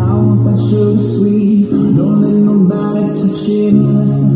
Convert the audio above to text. I want that sugar sweet. Don't let nobody touch it unless